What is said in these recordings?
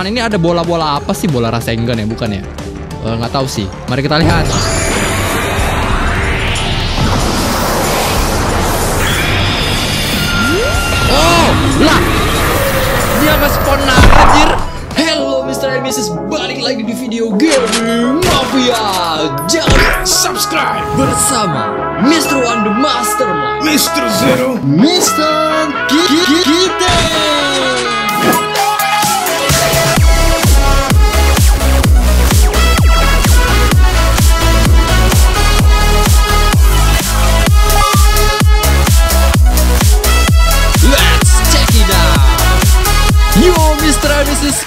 teman-teman. Ini ada bola-bola apa sih? Bola Rasengan ya, bukan ya? Nggak tahu sih. Mari kita lihat. Oh, lah. Dia nge-spawn anjir. Hello Mr. and Mrs. Balik lagi di video Gaming Mafia. Jangan subscribe bersama Mr. One the Mastermind, Mr. Zero, Mr. Kita.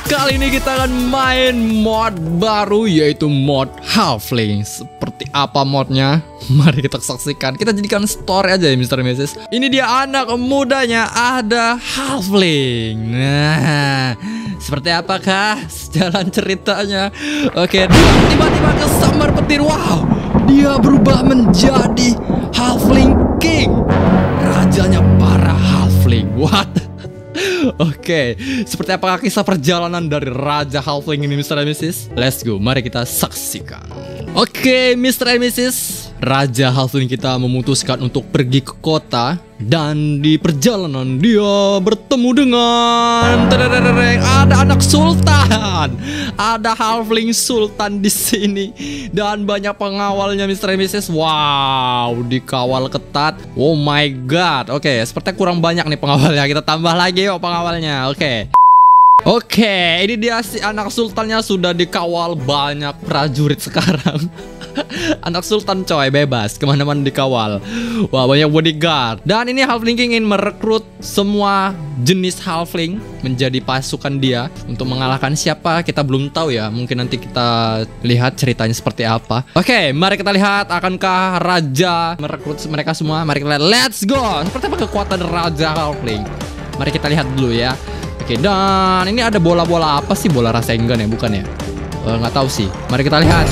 Kali ini kita akan main mod baru, yaitu mod Halfling. Seperti apa modnya? Mari kita saksikan. Kita jadikan story aja ya Mr. Mrs. Ini dia anak mudanya, ada Halfling. Nah, seperti apakah jalan ceritanya? Oke, tiba-tiba kesambar petir. Wow, dia berubah menjadi Halfling King, rajanya para Halfling. What? Oke, seperti apakah kisah perjalanan dari Raja Halfling ini Mr. and Mrs? Let's go, mari kita saksikan. Oke Mr. and Mrs, Raja Halfling kita memutuskan untuk pergi ke kota. Dan di perjalanan dia bertemu dengan ada anak sultan. Ada Halfling Sultan di sini dan banyak pengawalnya Mr. and Mrs. Wow, dikawal ketat. Oh my god. Oke, sepertinya kurang banyak nih pengawalnya. Kita tambah lagi yuk pengawalnya. Oke. Oke, ini dia si anak sultannya sudah dikawal banyak prajurit sekarang. Anak sultan coy, bebas kemana-mana dikawal. Wah, banyak bodyguard. Dan ini Halfling King ingin merekrut semua jenis Halfling menjadi pasukan dia. Untuk mengalahkan siapa kita belum tahu ya. Mungkin nanti kita lihat ceritanya seperti apa. Oke, mari kita lihat akankah Raja merekrut mereka semua. Mari kita lihat, let's go. Seperti apa kekuatan Raja Halfling? Mari kita lihat dulu ya. Oke, dan ini ada bola-bola apa sih? Bola Rasengan ya, bukan ya? Nggak tahu sih. Mari kita lihat.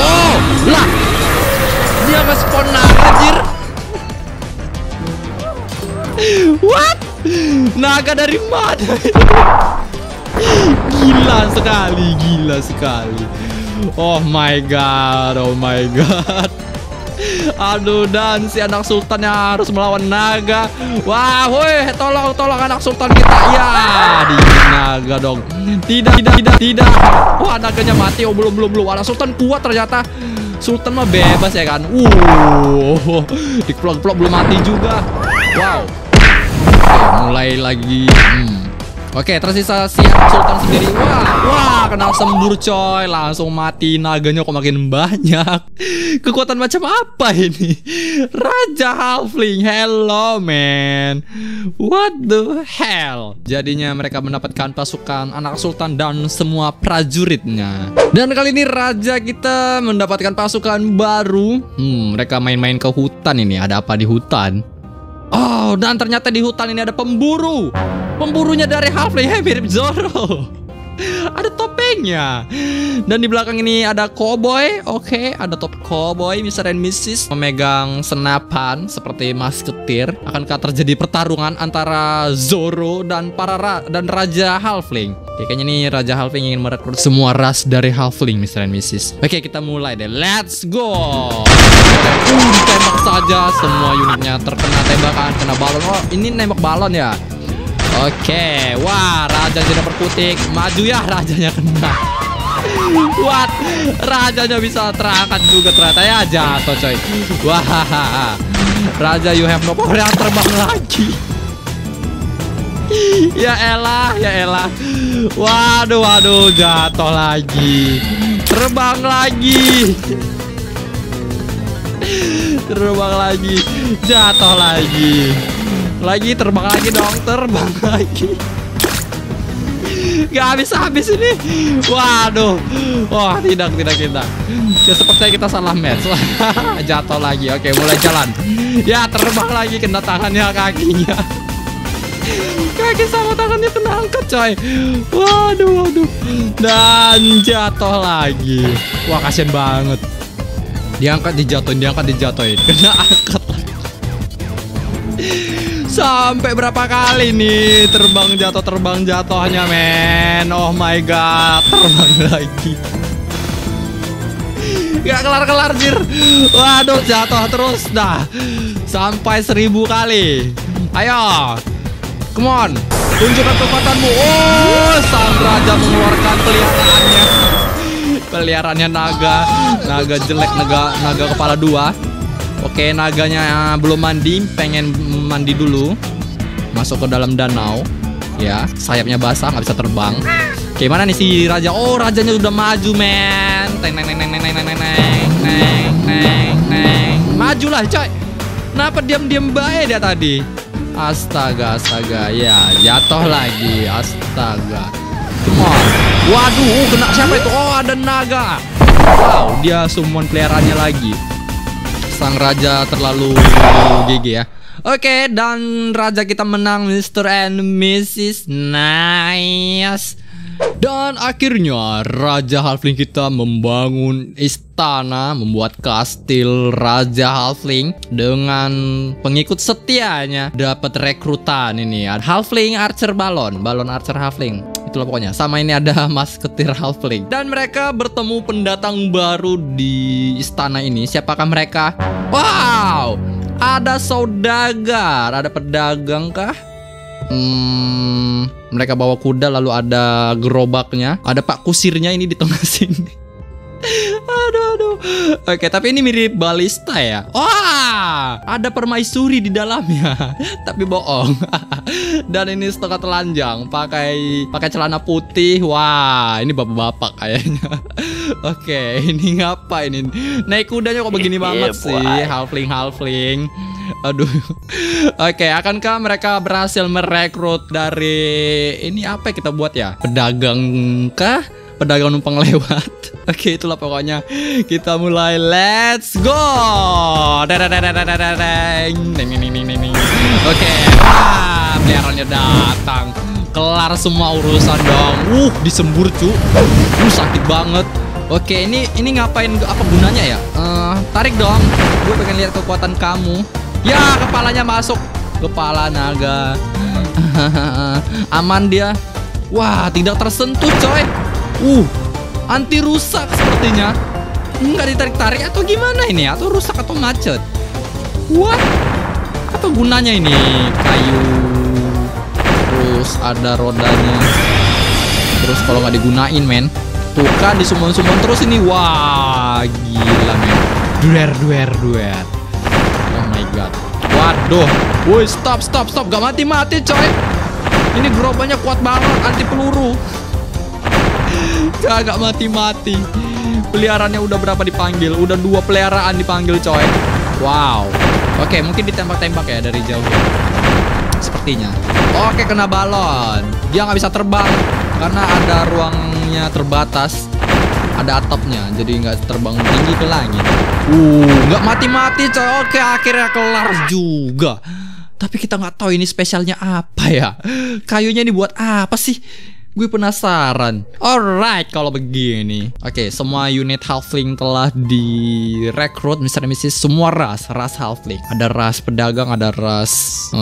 Oh, lah. Dia nge-spawn anjir. What? Naga dari mana? Gila sekali, gila sekali. Oh my god, oh my god. Aduh, dan si anak sultannya harus melawan naga. Wah, woi, tolong, tolong anak sultan kita. Ya, di naga dong. Tidak, tidak. Wah, naganya mati. Oh, belum. Anak sultan kuat ternyata. Sultan mah bebas ya kan. Diplok-plok belum mati juga. Wow. Oke, mulai lagi. Oke, tersisa si anak sultan sendiri. Wah, kena sembur coy. Langsung mati, naganya kok makin banyak. Kekuatan macam apa ini? Raja Halfling, hello man. What the hell? Jadinya mereka mendapatkan pasukan anak sultan dan semua prajuritnya. Dan kali ini raja kita mendapatkan pasukan baru. Mereka main-main ke hutan ini. Ada apa di hutan? Oh, dan ternyata di hutan ini ada pemburu. Pemburunya dari Halfling, mirip Zoro. Ada topengnya. Dan di belakang ini ada cowboy. Oke, ada top cowboy Mr. and Mrs. memegang senapan seperti masketir. Akankah terjadi pertarungan antara Zoro dan Raja Halfling? Oke, kayaknya nih Raja Halfling ingin merekrut semua ras dari Halfling Mr. and Mrs. Oke, kita mulai deh. Let's go. Ditembak saja, semua unitnya terkena tembakan, kena balon. Oh, ini nembak balon ya. Oke, wah, raja tidak berkutik. Maju ya, rajanya kena. What? Rajanya bisa terangkat juga ternyata ya, jatuh coy. Wah, raja you have no power, yang terbang lagi. Ya elah, ya elah. Waduh, waduh, jatuh lagi. Terbang lagi. Terbang lagi. Jatuh lagi. Lagi terbang lagi dong, terbang lagi. Gak habis-habis ini. Waduh. Wah, tidak. Ya sepertinya kita salah match. Jatuh lagi. Oke, mulai jalan. Ya, terbang lagi, kena tangannya, kakinya. Kaki sama tangannya kena angkat coy. Waduh. Dan jatuh lagi. Wah, kasian banget. Diangkat, dijatuhin, kena angkat. Sampai berapa kali nih terbang jatuhnya, men. Oh my god, terbang lagi. Gak kelar-kelar, jir. Waduh, jatuh terus dah. Sampai 1000 kali. Ayo. Come on. Tunjukkan kekuatanmu. Oh, sang raja mengeluarkan peliharaannya. Peliharaannya naga. Naga jelek, naga kepala dua. Oke, naganya belum mandi, pengen mandi dulu. Masuk ke dalam danau. Ya, sayapnya basah, nggak bisa terbang. Gimana nih si raja? Oh, rajanya udah maju, men. Teng neng neng neng neng neng neng neng neng. Majulah, coy. Kenapa diam-diam bae dia tadi? Astaga, astaga. Ya, jatuh lagi. Astaga. Come on. Waduh, kena siapa itu? Oh, ada naga. Wow, dia summon peliharaannya lagi. Sang raja terlalu GG ya. Oke, dan raja kita menang, Mr. and Mrs. Nice. Dan akhirnya raja halfling kita membangun istana, membuat kastil raja halfling dengan pengikut setianya. Dapat rekrutan ini, halfling archer balon, balon archer halfling. Itulah pokoknya. Sama ini ada masketir halfling. Dan mereka bertemu pendatang baru di istana ini. Siapakah mereka? Wow, ada saudagar, ada pedagang kah? Mereka bawa kuda, lalu ada gerobaknya. Ada pak kusirnya ini di tengah sini. Aduh. Oke, tapi ini mirip balista ya. Wah, ada permaisuri di dalamnya. Tapi bohong. Dan ini setengah telanjang, pakai celana putih. Wah, ini bapak-bapak kayaknya. Oke, ini ngapain ini? Naik kudanya kok begini banget sih, halfling. Aduh. Oke, akankah mereka berhasil merekrut dari ini apa yang kita buat ya? Pedagang kah? Pedagang numpang lewat. Oke, itulah pokoknya. Kita mulai. Let's go. Oke, peliharaannya datang. Kelar semua urusan dong. Disembur cu. Sakit banget. Oke, ini ngapain? Apa gunanya ya? Tarik dong. Gue pengen lihat kekuatan kamu. Ya, kepalanya masuk. Kepala naga. Aman dia. Wah, tidak tersentuh coy. Anti rusak sepertinya. Nggak ditarik-tarik atau gimana ini? Atau rusak atau macet? What? Apa gunanya ini? Kayu. Terus ada rodanya. Terus kalau nggak digunain, men. Tuh kan disummon-summon terus ini. Wah, gila, men. Duer. Oh my god. Waduh. Woi, stop. Gak mati-mati, coy. Ini gerobaknya kuat banget, anti peluru. Gak mati-mati. Peliharaannya udah berapa dipanggil? Udah 2 peliharaan dipanggil coy. Wow. Oke, mungkin ditembak-tembak ya dari jauh ya. Sepertinya. Oke, kena balon. Dia nggak bisa terbang karena ada ruangnya terbatas. Ada atapnya, jadi nggak terbang tinggi ke langit. Nggak mati-mati coy. Oke, akhirnya kelar juga. Tapi kita nggak tahu ini spesialnya apa ya. Kayunya ini buat apa sih? Gue penasaran. Alright, kalau begini. Oke, semua unit halfling telah direkrut, Mr. and Mrs. Semua ras halfling. Ada ras pedagang, ada ras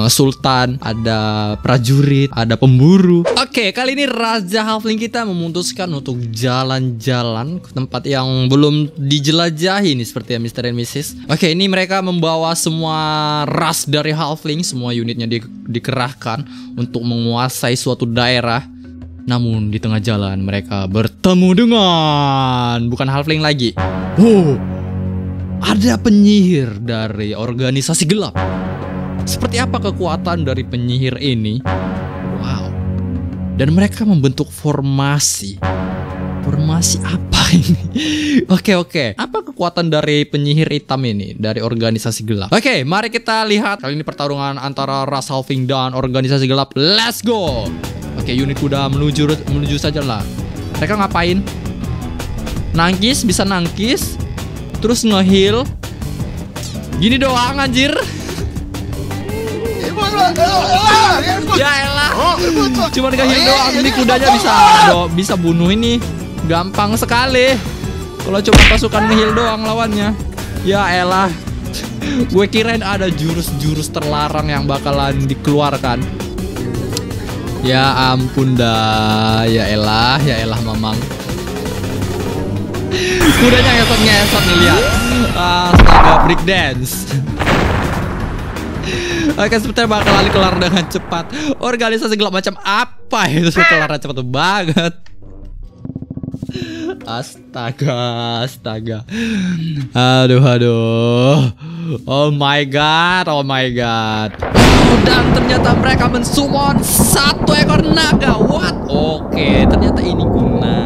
sultan, ada prajurit, ada pemburu. Oke, kali ini raja halfling kita memutuskan untuk jalan-jalan ke tempat yang belum dijelajahi nih, seperti Mr. and Mrs. Oke, ini mereka membawa semua ras dari halfling. Semua unitnya dikerahkan untuk menguasai suatu daerah. Namun di tengah jalan mereka bertemu dengan bukan halfling lagi. Ada penyihir dari organisasi gelap. Seperti apa kekuatan dari penyihir ini? Wow. Dan mereka membentuk formasi. Formasi apa ini? Oke. Apa kekuatan dari penyihir hitam ini? Dari organisasi gelap. Oke, mari kita lihat. Kali ini pertarungan antara ras halfling dan organisasi gelap. Let's go. Oke, unit kuda menuju sajalah. Mereka ngapain? Nangkis, bisa nangkis. Terus nge-heal. Gini doang anjir. Ya elah. Cuman nge-heal doang. Ini kudanya bisa bunuh ini. Gampang sekali. Kalau cuma pasukan nge-heal doang lawannya. Ya elah. Gue kirain ada jurus-jurus terlarang yang bakalan dikeluarkan. Ya ampun dah, ya elah mamang. Kudanya ngesot nih, lihat. Astaga, break dance. Oke, sepertinya bakalan kelar dengan cepat. Organisasi gelap macam apa itu kelarnya cepat banget. Astaga, astaga. Aduh, aduh. Oh my god, oh my god. Dan ternyata mereka mensummon satu ekor naga. What? Oke, ternyata ini guna.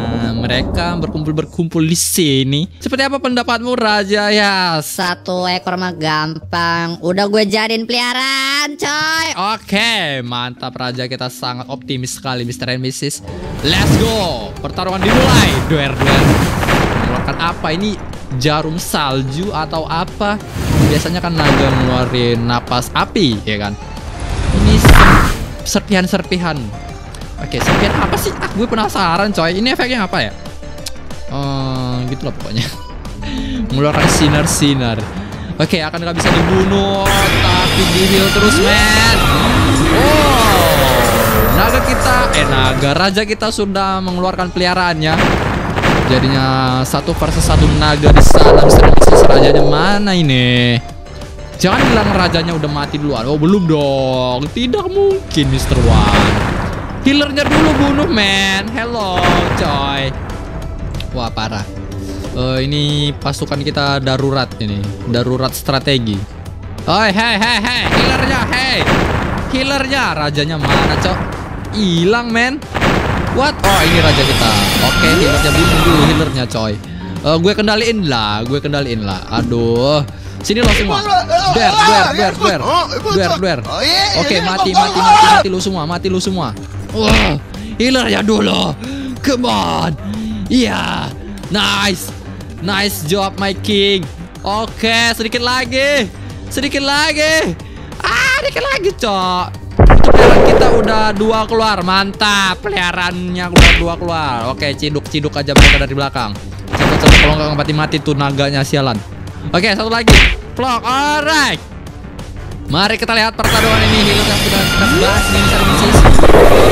Mereka berkumpul-berkumpul di sini. Seperti apa pendapatmu, Raja? Ya, satu ekor mah gampang. Udah gue jadiin peliharaan, coy. Oke, mantap Raja. Kita sangat optimis sekali, Mr. and Mrs. Let's go. Pertarungan dimulai. Duer-duer. Mengeluarkan apa ini? Jarum salju atau apa? Biasanya kan naga ngeluarin napas api, ya kan? Ini serpihan-serpihan. Oke, serpihan apa sih? Ah, gue penasaran, coy. Ini efeknya apa ya? Gitu lah pokoknya. Mengeluarkan sinar-sinar. Oke, akan nggak bisa dibunuh, tapi di-heal terus, man. Wow, naga kita, naga raja kita sudah mengeluarkan peliharaannya. Jadinya satu versus satu naga di sana. Misteri rajanya mana ini? Jangan bilang rajanya udah mati duluan. Oh belum dong. Tidak mungkin, Mr. One. Healernya dulu bunuh, man. Hello, coy. Wah parah. Ini pasukan kita darurat ini. Darurat strategi. Oi, hey, hey, hey. Healernya, hey. Healernya, rajanya mana, cok? Hilang, man. What? Oh ini raja kita. Oke, healernya bunuh dulu, healernya coy. Gue kendaliin lah, aduh. Sini lo semua. Duer. Oke, mati lu semua, healernya dulu. Come on. Iya. Nice. Nice job my king. Oke, sedikit lagi. Ah, sedikit lagi, cok. Peliharaan kita udah dua keluar, mantap. Peliharaannya udah dua keluar. Oke, ciduk-ciduk aja mereka dari belakang. Ciduk-ciduk, kalau nggak mati-mati tuh naganya, sialan. Oke, satu lagi. Plok, alright. Mari kita lihat pertarungan ini. Hilang yang sudah kita bahas ini, Mr. Mrs.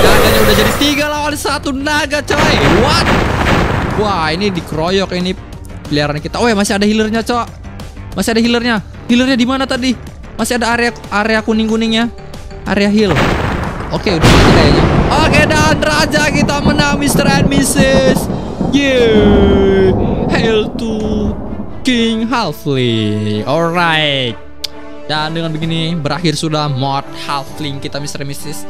Naganya udah jadi 3 lawan 1 naga, coy. What? Wah, ini dikeroyok ini peliharaan kita. Oh ya, masih ada healernya, cok. Masih ada healernya. Healernya di mana tadi? Masih ada area kuning-kuningnya. Area heal. Oke, udah mati kayaknya. Oke, dan raja kita menang, Mr. and Mrs. Yeay. Hail to King Halfling. Alright. Dan dengan begini berakhir sudah mod Halfling kita, Mr. and Mrs.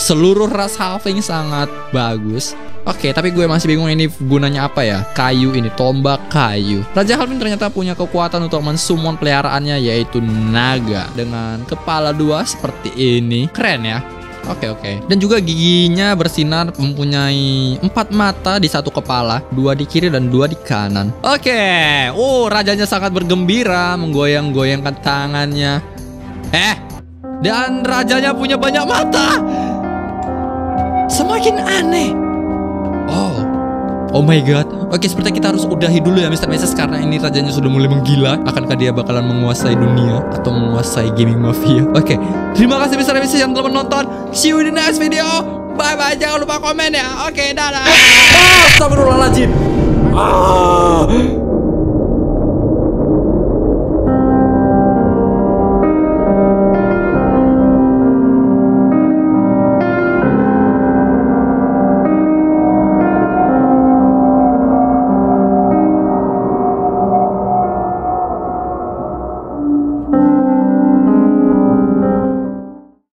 Seluruh ras Halfling sangat bagus. Oke, tapi gue masih bingung ini gunanya apa ya? Kayu ini, tombak kayu. Raja Halfling ternyata punya kekuatan untuk mensummon peliharaannya, yaitu naga dengan kepala 2 seperti ini. Keren ya. Oke. Dan juga giginya bersinar, mempunyai 4 mata di satu kepala, 2 di kiri dan 2 di kanan. Oke. Oh, rajanya sangat bergembira, menggoyang-goyangkan tangannya. Dan rajanya punya banyak mata. Semakin aneh. Oh my god. Oke, sepertinya kita harus udahi dulu ya, Mr. Mrs. Karena ini rajanya sudah mulai menggila. Akankah dia bakalan menguasai dunia atau menguasai gaming mafia? Oke, terima kasih Mr. Mrs. yang telah menonton. See you in the next video. Bye-bye. Jangan lupa komen ya. Oke, dadah. Astagfirullahaladzim.